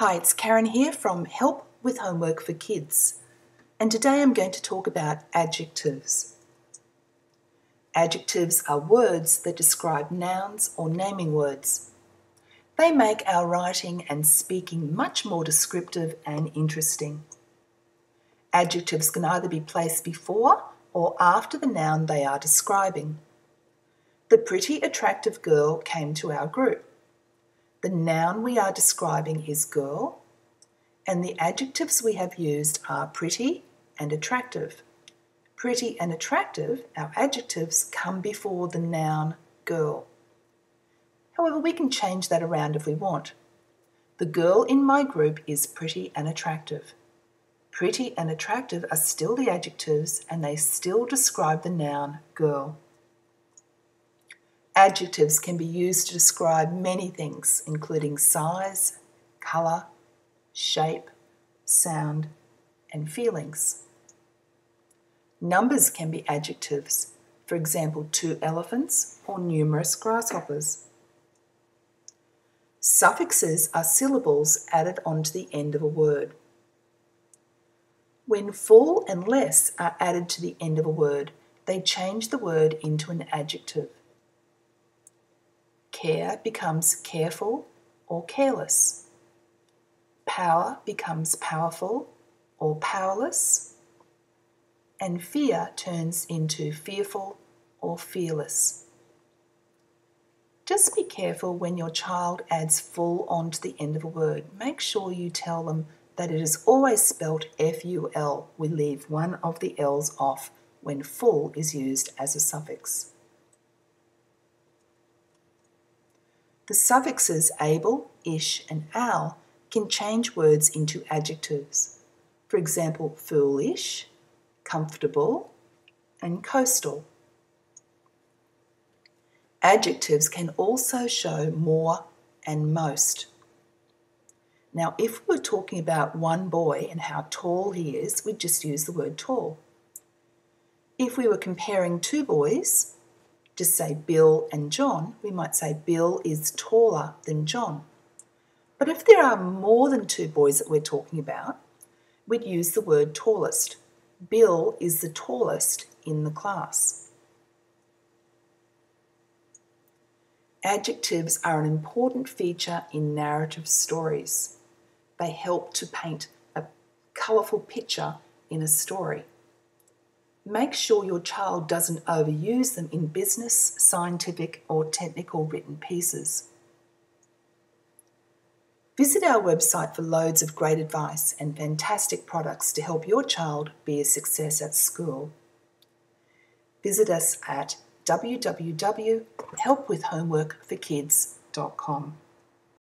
Hi, it's Karen here from Help with Homework for Kids, and today I'm going to talk about adjectives. Adjectives are words that describe nouns or naming words. They make our writing and speaking much more descriptive and interesting. Adjectives can either be placed before or after the noun they are describing. The pretty, attractive girl came to our group. The noun we are describing is girl, and the adjectives we have used are pretty and attractive. Pretty and attractive, our adjectives, come before the noun girl. However, we can change that around if we want. The girl in my group is pretty and attractive. Pretty and attractive are still the adjectives, and they still describe the noun girl. Adjectives can be used to describe many things, including size, colour, shape, sound, and feelings. Numbers can be adjectives, for example, 2 elephants or numerous grasshoppers. Suffixes are syllables added onto the end of a word. When "full" and "less" are added to the end of a word, they change the word into an adjective. Care becomes careful or careless. Power becomes powerful or powerless. And fear turns into fearful or fearless. Just be careful when your child adds "full" onto the end of a word. Make sure you tell them that it is always spelt F-U-L. We leave one of the L's off when "full" is used as a suffix. The suffixes able, ish, and owl can change words into adjectives. For example, foolish, comfortable, and coastal. Adjectives can also show more and most. Now, if we're talking about one boy and how tall he is, we'd just use the word tall. If we were comparing 2 boys, just say Bill and John, we might say Bill is taller than John. But if there are more than 2 boys that we're talking about, we'd use the word tallest. Bill is the tallest in the class. Adjectives are an important feature in narrative stories. They help to paint a colourful picture in a story. Make sure your child doesn't overuse them in business, scientific, or technical written pieces. Visit our website for loads of great advice and fantastic products to help your child be a success at school. Visit us at www.helpwithhomeworkforkids.com.